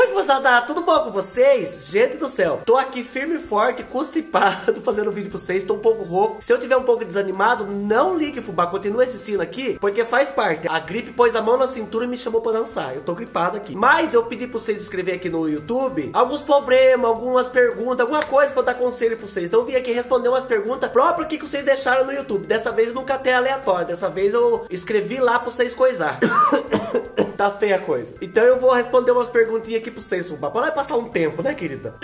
Oi, moçada, tudo bom com vocês? Gente do céu, tô aqui firme e forte, constipado, fazendo vídeo pra vocês, tô um pouco rouco. Se eu tiver um pouco desanimado, não ligue, fubá, continua assistindo aqui, porque faz parte. A gripe pôs a mão na cintura e me chamou pra dançar, eu tô gripado aqui. Mas eu pedi pra vocês escrever aqui no YouTube alguns problemas, algumas perguntas, alguma coisa pra eu dar conselho pra vocês. Então eu vim aqui responder umas perguntas próprias aqui que vocês deixaram no YouTube. Dessa vez nunca até aleatório, dessa vez eu escrevi lá pra vocês coisar. Tá feia a coisa. Então eu vou responder umas perguntinhas aqui pra vocês, fubá. Pra nós passar um tempo, né, querida?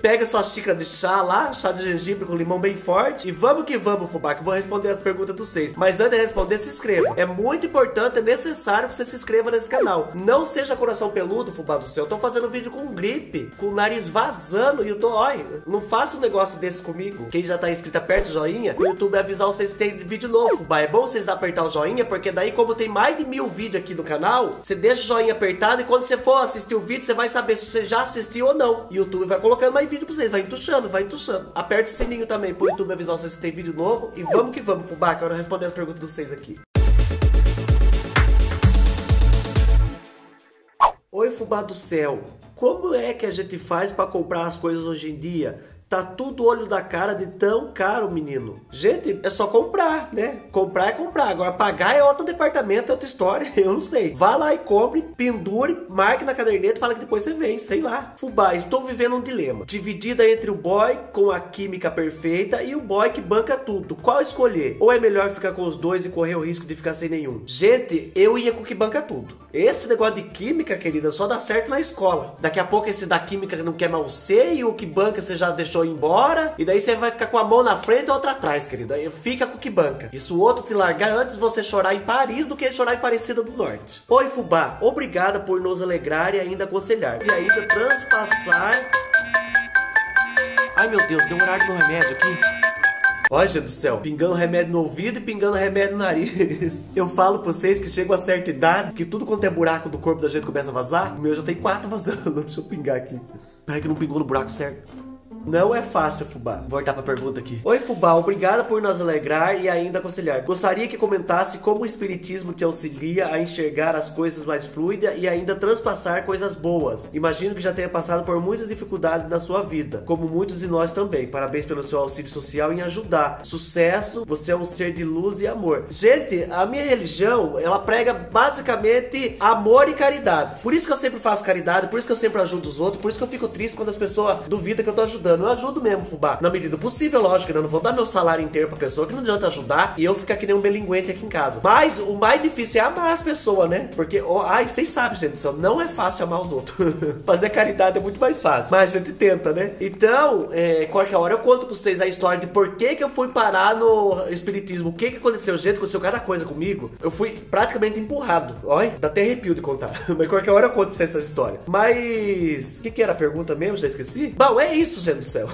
Pega sua xícara de chá lá, chá de gengibre com limão bem forte. E vamos que vamos, fubá, que eu vou responder as perguntas de vocês. Mas antes de responder, se inscreva. É muito importante, é necessário que você se inscreva nesse canal. Não seja coração peludo, fubá do céu. Eu tô fazendo vídeo com gripe, com o nariz vazando e eu tô, olha, não faça um negócio desse comigo. Quem já tá inscrito, aperta o joinha. O YouTube vai avisar vocês que tem vídeo novo, fubá. É bom vocês apertar o joinha, porque daí como tem mais de 1000 vídeos aqui no canal, você deixa o joinha apertado e quando você for assistir o vídeo, você vai saber se você já assistiu ou não. E o YouTube vai colocando mais vídeo pra vocês, vai entuchando, vai entuchando. Aperta o sininho também pro YouTube avisar vocês que tem vídeo novo. E vamos que vamos, fubá, que eu quero responder as perguntas de vocês aqui. Oi, fubá do céu. Como é que a gente faz pra comprar as coisas hoje em dia? Tá tudo olho da cara de tão caro, menino. Gente, é só comprar, né? Comprar é comprar. Agora, pagar é outro departamento, é outra história. Eu não sei. Vá lá e compre, pendure, marque na caderneta e fala que depois você vem. Sei lá. Fubá, estou vivendo um dilema. Dividida entre o boy com a química perfeita e o boy que banca tudo. Qual escolher? Ou é melhor ficar com os dois e correr o risco de ficar sem nenhum? Gente, eu ia com o que banca tudo. Esse negócio de química, querida, só dá certo na escola. Daqui a pouco esse da química não quer mais você e o que banca você já deixou embora, e daí você vai ficar com a mão na frente e outra atrás, querida. Fica com o que banca. Isso o outro te largar antes você chorar em Paris do que chorar em Aparecida do Norte. Oi, fubá, obrigada por nos alegrar e ainda aconselhar. E ainda transpassar... Ai, meu Deus, deu um horário no remédio aqui. Olha, gente do céu, pingando remédio no ouvido e pingando remédio no nariz. Eu falo pra vocês que chega uma certa idade, que tudo quanto é buraco do corpo da gente começa a vazar. O meu já tem 4 vazando. Deixa eu pingar aqui. Peraí que não pingou no buraco certo. Não é fácil, fubá. Vou voltar pra pergunta aqui. Oi, fubá, obrigada por nos alegrar e ainda aconselhar. Gostaria que comentasse como o espiritismo te auxilia a enxergar as coisas mais fluida e ainda transpassar coisas boas. Imagino que já tenha passado por muitas dificuldades na sua vida, como muitos de nós também. Parabéns pelo seu auxílio social em ajudar. Sucesso, você é um ser de luz e amor. Gente, a minha religião, ela prega basicamente amor e caridade. Por isso que eu sempre faço caridade, por isso que eu sempre ajudo os outros, por isso que eu fico triste quando as pessoas duvidam que eu tô ajudando. Eu ajudo mesmo, fubá. Na medida do possível, lógico, né? Eu não vou dar meu salário inteiro pra pessoa, que não adianta ajudar e eu ficar que nem um belinguente aqui em casa. Mas o mais difícil é amar as pessoas, né? Porque, oh, ai, vocês sabem, gente, não é fácil amar os outros. Fazer caridade é muito mais fácil. Mas a gente tenta, né? Então, qualquer hora eu conto pra vocês a história de por que que eu fui parar no espiritismo. O que que aconteceu, gente, aconteceu cada coisa comigo. Eu fui praticamente empurrado. Olha, dá até arrepio de contar. Mas qualquer hora eu conto pra vocês essa história. Mas... o que que era a pergunta mesmo? Já esqueci? Bom, é isso, gente. Do céu.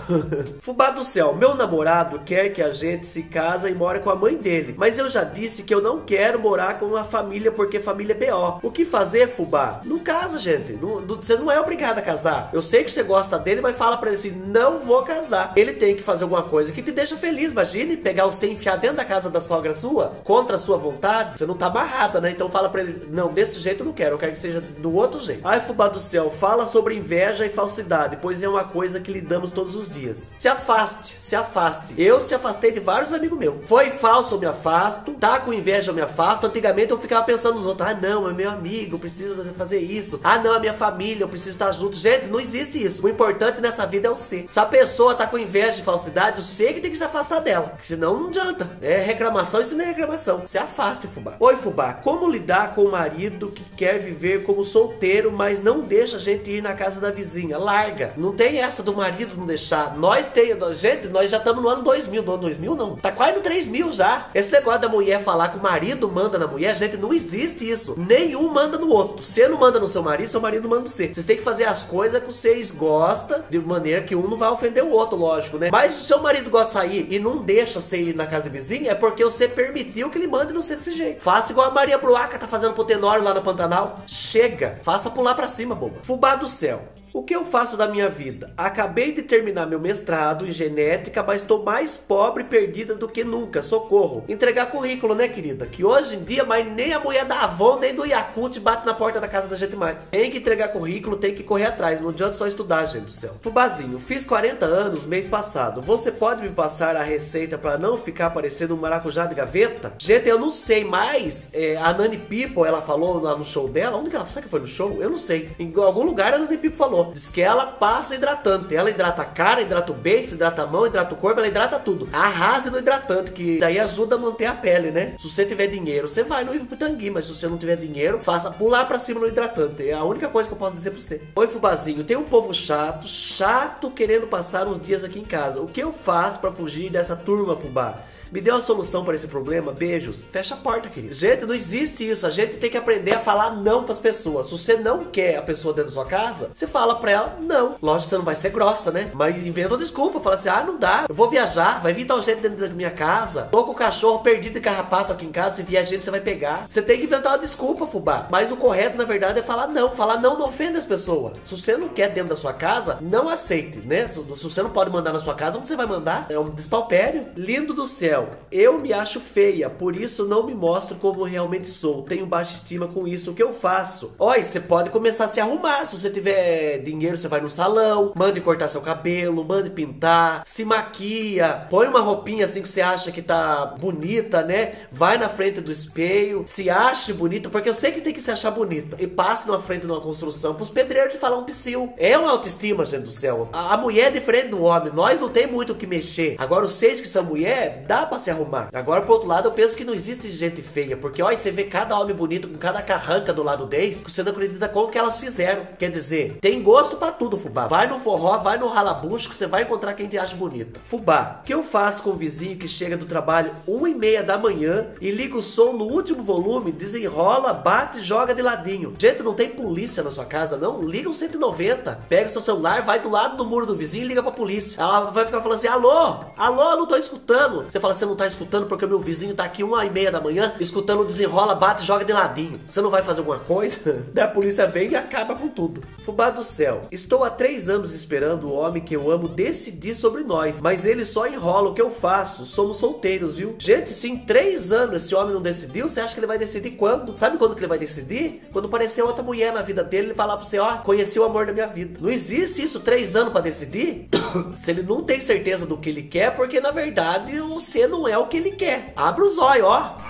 Fubá do céu, meu namorado quer que a gente se casa e mora com a mãe dele, mas eu já disse que eu não quero morar com uma família porque família é B.O. O que fazer, fubá? Não casa, gente. Você não é obrigado a casar. Eu sei que você gosta dele, mas fala pra ele assim, não vou casar. Ele tem que fazer alguma coisa que te deixa feliz, imagine, pegar você e enfiar dentro da casa da sogra sua, contra a sua vontade, você não tá amarrada, né? Então fala pra ele, não, desse jeito eu não quero, eu quero que seja do outro jeito. Ai, fubá do céu, fala sobre inveja e falsidade, pois é uma coisa que lidamos todos os dias. Se afaste, se afaste. Eu se afastei de vários amigos meus. Foi falso, eu me afasto. Tá com inveja, eu me afasto. Antigamente eu ficava pensando nos outros. Ah, não, é meu amigo, eu preciso fazer isso. Ah, não, é minha família, eu preciso estar junto. Gente, não existe isso. O importante nessa vida é o ser. Se a pessoa tá com inveja e falsidade, o ser que tem que se afastar dela. Senão não adianta. É reclamação, isso não é reclamação. Se afaste, fubá. Oi, fubá. Como lidar com o marido que quer viver como solteiro, mas não deixa a gente ir na casa da vizinha? Larga. Não tem essa do marido não deixar. Nós temos, gente, nós já estamos no ano 2000, no ano 2000 não, tá quase no 3000 já. Esse negócio da mulher falar que o marido manda na mulher, gente, não existe isso. Nenhum manda no outro. Você não manda no seu marido manda no você. Vocês têm que fazer as coisas que vocês gostam, de maneira que um não vai ofender o outro, lógico, né? Mas se o seu marido gosta de sair e não deixa você ir na casa do vizinho, é porque você permitiu que ele mande não ser desse jeito. Faça igual a Maria Bruaca tá fazendo pro Tenório lá no Pantanal. Chega, faça pular pra cima, boba. Fubá do céu. O que eu faço da minha vida? Acabei de terminar meu mestrado em genética, mas estou mais pobre e perdida do que nunca. Socorro. Entregar currículo, né, querida? Que hoje em dia, mas nem a mulher da Avon, nem do Yakult bate na porta da casa da gente mais. Tem que entregar currículo, tem que correr atrás. Não adianta só estudar, gente do céu. Fubazinho, fiz 40 anos mês passado. Você pode me passar a receita para não ficar parecendo um maracujá de gaveta? Gente, eu não sei mais. A Nani People, ela falou lá no show dela. Onde que ela... Será que foi no show? Eu não sei. Em algum lugar a Nani People falou. Diz que ela passa hidratante. Ela hidrata a cara, hidrata o beiço, hidrata a mão, hidrata o corpo, ela hidrata tudo. Arrasa no hidratante, que daí ajuda a manter a pele, né? Se você tiver dinheiro, você vai no Ivo Pitangui, mas se você não tiver dinheiro, faça pular pra cima no hidratante. É a única coisa que eu posso dizer pra você. Oi, Fubazinho, tem um povo chato querendo passar uns dias aqui em casa. O que eu faço pra fugir dessa turma, Fubá? Me dê uma solução para esse problema, beijos. Fecha a porta, querido. Gente, não existe isso. A gente tem que aprender a falar não pras pessoas. Se você não quer a pessoa dentro da sua casa, você fala pra ela, não. Lógico, você não vai ser grossa, né? Mas inventa uma desculpa. Fala assim, ah, não dá. Eu vou viajar, vai vir tal gente dentro da minha casa. Tô com o cachorro perdido e carrapato aqui em casa. Se vier gente, você vai pegar. Você tem que inventar uma desculpa, Fubá. Mas o correto, na verdade, é falar não. Falar não não ofende as pessoas. Se você não quer dentro da sua casa, não aceite, né? Se você não pode mandar na sua casa, onde você vai mandar? É um despautério. Lindo do céu. Eu me acho feia, por isso não me mostro como realmente sou. Tenho baixa estima com isso. O que eu faço? Olha, você pode começar a se arrumar. Se você tiver dinheiro, você vai no salão, mande cortar seu cabelo, mande pintar, se maquia, põe uma roupinha assim que você acha que tá bonita, né? Vai na frente do espelho, se ache bonita, porque eu sei que tem que se achar bonita. E passe na frente de uma construção pros pedreiros de falar um psiu. É uma autoestima, gente do céu. A mulher é diferente do homem. Nós não tem muito o que mexer. Agora, vocês que são mulher, dá pra se arrumar. Agora, por outro lado, eu penso que não existe gente feia, porque, ó, você vê cada homem bonito com cada carranca do lado deles, que você não acredita como que elas fizeram. Quer dizer, tem gosto pra tudo, Fubá. Vai no forró, vai no ralabucho, que você vai encontrar quem te acha bonita. Fubá, o que eu faço com o vizinho que chega do trabalho 1h30 da manhã e liga o som no último volume, desenrola, bate e joga de ladinho? Gente, não tem polícia na sua casa, não? Liga um 190, pega seu celular, vai do lado do muro do vizinho e liga pra polícia. Ela vai ficar falando assim, alô, alô, não tô escutando. Você fala assim, você não tá escutando porque meu vizinho tá aqui 1h30 da manhã escutando desenrola, bate, joga de ladinho. Você não vai fazer alguma coisa? Daí a polícia vem e acaba com tudo. Fubá do céu, estou há 3 anos esperando o homem que eu amo decidir sobre nós, mas ele só enrola. O que eu faço? Somos solteiros, viu? Gente, se em 3 anos esse homem não decidiu, você acha que ele vai decidir quando? Sabe quando que ele vai decidir? Quando aparecer outra mulher na vida dele, ele falar pra você, ó, conheci o amor da minha vida. Não existe isso, 3 anos pra decidir? Se ele não tem certeza do que ele quer, porque na verdade você não é o que ele quer. Abra os olhos, ó.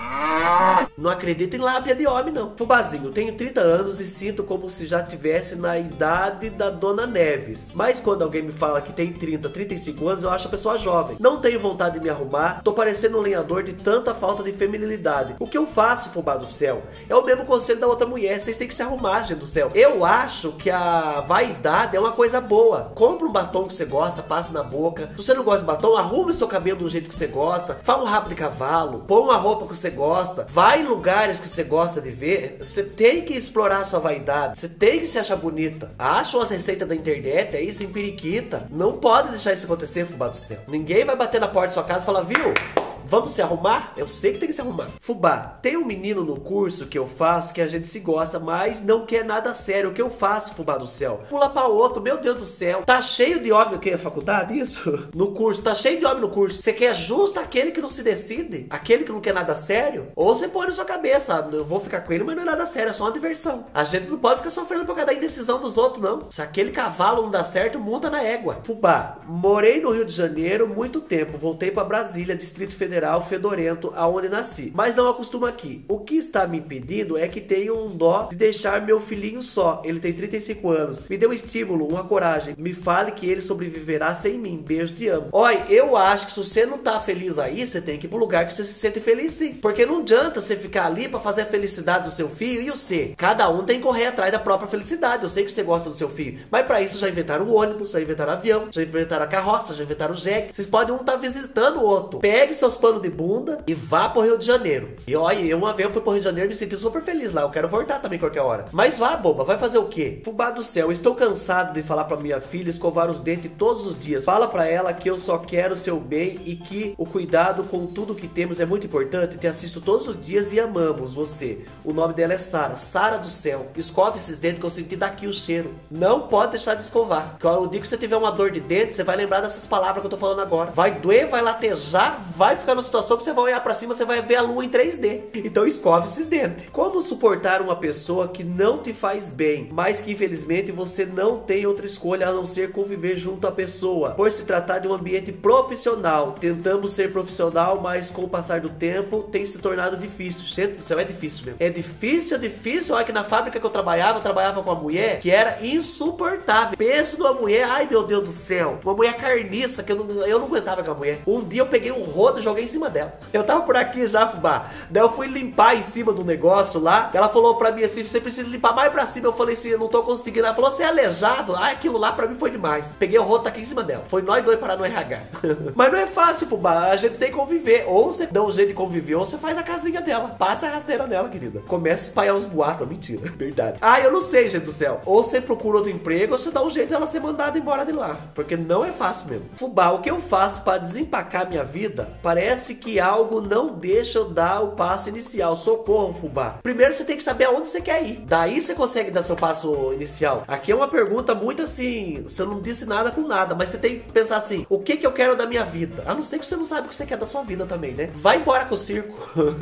Não acredito em lábia de homem, não. Fubazinho, tenho 30 anos e sinto como se já tivesse na idade da Dona Neves. Mas quando alguém me fala que tem 30, 35 anos, eu acho a pessoa jovem. Não tenho vontade de me arrumar. Tô parecendo um lenhador de tanta falta de feminilidade. O que eu faço, Fubá do céu? É o mesmo conselho da outra mulher. Vocês têm que se arrumar, gente do céu. Eu acho que a vaidade é uma coisa boa. Compra um batom que você gosta, passa na boca. Se você não gosta de batom, arrume seu cabelo do jeito que você gosta. Fala um rabo de cavalo. Põe uma roupa que você gosta. Vai em lugares que você gosta de ver. Você tem que explorar a sua vaidade. Você tem que se achar bonita. Acha umas receitas da internet, é isso, em periquita. Não pode deixar isso acontecer, Fubá do céu. Ninguém vai bater na porta da sua casa e falar, viu? Vamos se arrumar? Eu sei que tem que se arrumar. Fubá, tem um menino no curso que eu faço que a gente se gosta, mas não quer nada sério. O que eu faço, Fubá do céu? Pula pra outro, meu Deus do céu. Tá cheio de homem, o que? Faculdade, isso? No curso, tá cheio de homem no curso. Você quer justo aquele que não se decide? Aquele que não quer nada sério? Ou você põe na sua cabeça, eu vou ficar com ele, mas não é nada sério, é só uma diversão. A gente não pode ficar sofrendo por causa da indecisão dos outros, não. Se aquele cavalo não dá certo, monta na égua. Fubá, morei no Rio de Janeiro muito tempo, voltei pra Brasília, Distrito Federal, fedorento, aonde nasci, mas não acostumo aqui. O que está me impedindo é que tenho um dó de deixar meu filhinho só. Ele tem 35 anos. Me dê um estímulo, uma coragem. Me fale que ele sobreviverá sem mim. Beijo, te amo. Olha, eu acho que se você não tá feliz aí, você tem que ir pro lugar que você se sente feliz, sim. Porque não adianta você ficar ali pra fazer a felicidade do seu filho e você. Cada um tem que correr atrás da própria felicidade. Eu sei que você gosta do seu filho, mas pra isso já inventaram o ônibus, já inventaram o avião, já inventaram a carroça, já inventaram o jegue. Vocês podem um tá visitando o outro. Pegue seus os panos de bunda e vá pro Rio de Janeiro. E olha, eu uma vez fui pro Rio de Janeiro e me senti super feliz lá. Eu quero voltar também qualquer hora. Mas vá, boba, vai fazer o quê? Fubá do céu, estou cansado de falar pra minha filha escovar os dentes todos os dias. Fala pra ela que eu só quero o seu bem e que o cuidado com tudo que temos é muito importante. Te assisto todos os dias e amamos você. O nome dela é Sara. Sara do céu, escove esses dentes que eu senti daqui o cheiro. Não pode deixar de escovar. O dia que você tiver uma dor de dente, você vai lembrar dessas palavras que eu tô falando agora. Vai doer, vai latejar, vai ficar numa situação que você vai olhar pra cima, você vai ver a lua em 3D. Então escove esses dentes. Como suportar uma pessoa que não te faz bem, mas que infelizmente você não tem outra escolha a não ser conviver junto à pessoa? Por se tratar de um ambiente profissional, tentamos ser profissional, mas com o passar do tempo tem se tornado difícil. Gente do céu, é difícil mesmo. É difícil. Olha que na fábrica que eu trabalhava com uma mulher que era insuportável. Penso numa mulher, ai meu Deus do céu, uma mulher carniça, que eu não aguentava com a mulher. Um dia eu peguei um rodo e joguei em cima dela. Eu tava por aqui já, fubá. Daí eu fui limpar em cima do negócio lá. Ela falou pra mim assim, você precisa limpar mais pra cima. Eu falei assim, eu não tô conseguindo. Ela falou, você é aleijado? Ah, aquilo lá pra mim foi demais. Peguei o rodo, tá aqui em cima dela. Foi nós dois parar no RH. Mas não é fácil, fubá. A gente tem que conviver. Ou você dá um jeito de conviver, ou você faz a casinha dela. Passa a rasteira nela, querida. Começa a espalhar uns boatos. Mentira, verdade. Ah, eu não sei, gente do céu. Ou você procura outro emprego, ou você dá um jeito dela ser mandada embora de lá. Porque não é fácil mesmo. Fubá, o que eu faço pra desempacar minha vida? Parece que algo não deixa eu dar o passo inicial. Socorro, fubá. Primeiro você tem que saber aonde você quer ir. Daí você consegue dar seu passo inicial. Aqui é uma pergunta muito assim, você não disse nada com nada, mas você tem que pensar assim, o que que eu quero da minha vida? A não ser que você não saiba o que você quer da sua vida também, né? Vai embora com o circo.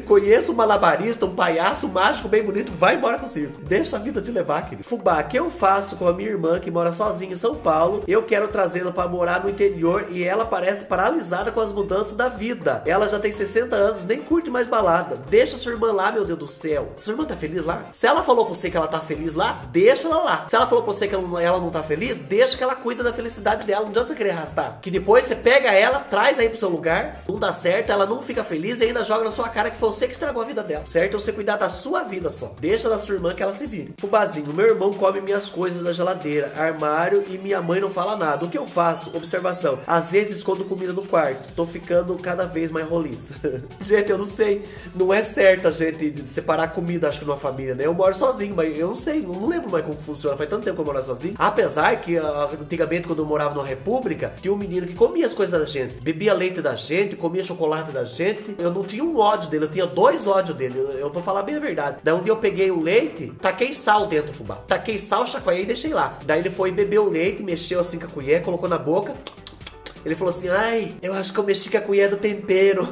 Conheça um malabarista, um palhaço mágico bem bonito, vai embora com o circo. Deixa a vida te levar, querido. Fubá, o que eu faço com a minha irmã que mora sozinha em São Paulo? Eu quero trazê-la pra morar no interior e ela parece paralisada com as mudanças da vida. Ela já tem 60 anos, nem curte mais balada. Deixa sua irmã lá, meu Deus do céu. Sua irmã tá feliz lá? Se ela falou com você que ela tá feliz lá, deixa ela lá. Se ela falou com você que ela não tá feliz, deixa que ela cuida da felicidade dela. Não adianta você querer arrastar. Que depois você pega ela, traz aí pro seu lugar, não dá certo, ela não fica feliz e ainda joga na sua cara que foi você que estragou a vida dela. Certo? É você cuidar da sua vida só. Deixa da sua irmã que ela se vire. Fubazinho, meu irmão come minhas coisas da geladeira, armário e minha mãe não fala nada. O que eu faço? Observação. Às vezes escondo comida no quarto. Tô ficando cada vez mais roliça. Gente, eu não sei. Não é certo a gente separar comida, acho que numa família, né? Eu moro sozinho, mas eu não sei. Não lembro mais como funciona. Faz tanto tempo que eu moro sozinho. Apesar que antigamente, quando eu morava numa república, tinha um menino que comia as coisas da gente. Bebia leite da gente, comia chocolate da gente. Eu não tinha um ódio dele. Eu tinha dois ódios dele. Eu vou falar bem a verdade. Daí um dia eu peguei o leite, taquei sal dentro do fubá. Taquei sal, chacoalhei e deixei lá. Daí ele foi beber o leite, mexeu assim com a colher, colocou na boca. Ele falou assim, ai, eu acho que eu mexi com a colher do tempero.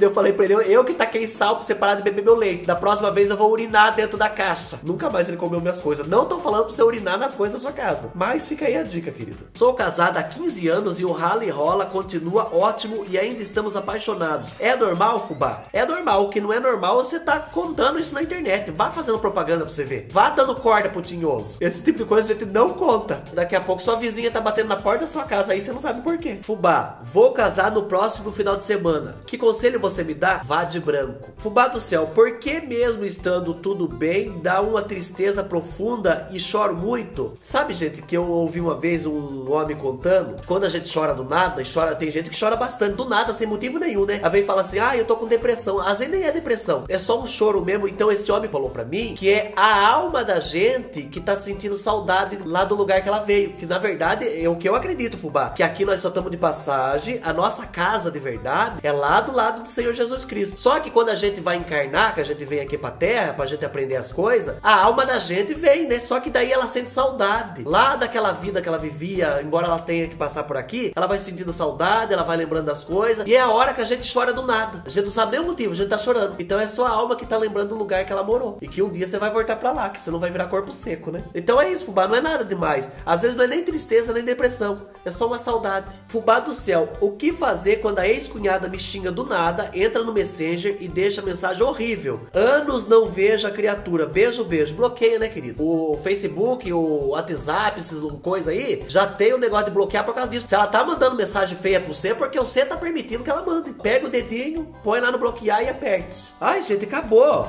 Eu falei pra ele, eu que taquei sal pra você parar de beber meu leite. Da próxima vez eu vou urinar dentro da caixa. Nunca mais ele comeu minhas coisas. Não tô falando pra você urinar nas coisas da sua casa. Mas fica aí a dica, querido. Sou casada há 15 anos e o rala e rola continua ótimo e ainda estamos apaixonados. É normal, fubá? É normal. O que não é normal, você tá contando isso na internet. Vá fazendo propaganda pra você ver. Vá dando corda pro tinhoso. Esse tipo de coisa a gente não conta. Daqui a pouco sua vizinha tá batendo na porta da sua casa aí, você não sabe por quê. Fubá, vou casar no próximo final de semana. Que conselho você me dá? Vá de branco. Fubá do céu, por que mesmo estando tudo bem, dá uma tristeza profunda e choro muito? Sabe, gente, que eu ouvi uma vez um homem contando, quando a gente chora do nada, e chora, tem gente que chora bastante, do nada, sem motivo nenhum, né? Aí vem e fala assim, ah, eu tô com depressão. Às vezes nem é depressão, é só um choro mesmo. Então esse homem falou pra mim que é a alma da gente que tá sentindo saudade lá do lugar que ela veio. Que na verdade, é o que eu acredito, fubá, que aqui nós só estamos de passagem, a nossa casa de verdade é lá do lado do Senhor Jesus Cristo. Só que quando a gente vai encarnar, que a gente vem aqui pra terra, pra gente aprender as coisas, a alma da gente vem, né? Só que daí ela sente saudade lá daquela vida que ela vivia. Embora ela tenha que passar por aqui, ela vai sentindo saudade, ela vai lembrando das coisas, e é a hora que a gente chora do nada. A gente não sabe nem o motivo, a gente tá chorando. Então é sua alma que tá lembrando do lugar que ela morou, e que um dia você vai voltar pra lá, que você não vai virar corpo seco, né? Então é isso, fubá, não é nada demais. Às vezes não é nem tristeza, nem depressão, é só uma saudade. Fubá do céu, o que fazer quando a ex-cunhada me xinga do nada, entra no Messenger e deixa mensagem horrível? Anos não vejo a criatura. Beijo, beijo. Bloqueia, né, querido? O Facebook, o WhatsApp, essas coisas aí, já tem o negócio de bloquear por causa disso. Se ela tá mandando mensagem feia pra você, porque você tá permitindo que ela mande. Pega o dedinho, põe lá no bloquear e aperte. Ai, gente, acabou.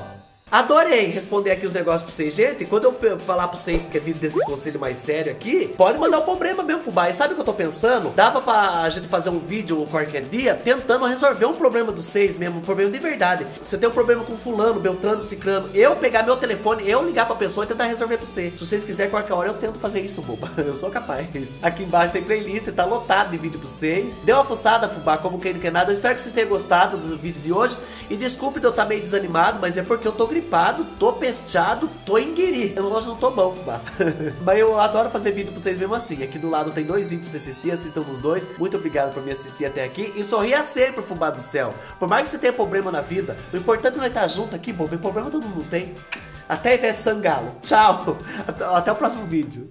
Adorei responder aqui os negócios pra vocês, gente. Quando eu falar pra vocês que é vídeo desse conselho mais sério aqui, pode mandar um problema mesmo, fubá. E sabe o que eu tô pensando? Dava pra gente fazer um vídeo qualquer dia tentando resolver um problema dos seis mesmo, um problema de verdade. Você tem um problema com fulano, beltrano, ciclano, eu pegar meu telefone, eu ligar pra pessoa e tentar resolver pra você. Se vocês quiserem, qualquer hora eu tento fazer isso, boba. Eu sou capaz. Aqui embaixo tem playlist, tá lotado de vídeo pra vocês. Deu uma fuçada, fubá, como quem não quer nada. Eu espero que vocês tenham gostado do vídeo de hoje. E desculpe de eu estar meio desanimado, mas é porque eu tô gripado, tô pesteado, tô enguiri. Eu hoje não tô bom, fubá. Mas eu adoro fazer vídeo pra vocês mesmo assim. Aqui do lado tem dois vídeos pra vocês assistirem, assistam os dois. Muito obrigado por me assistir até aqui. E sorria sempre, fubá do céu. Por mais que você tenha problema na vida, o importante não é estar junto aqui, bobo. O problema todo mundo tem. Até Ivete Sangalo. Tchau. Até o próximo vídeo.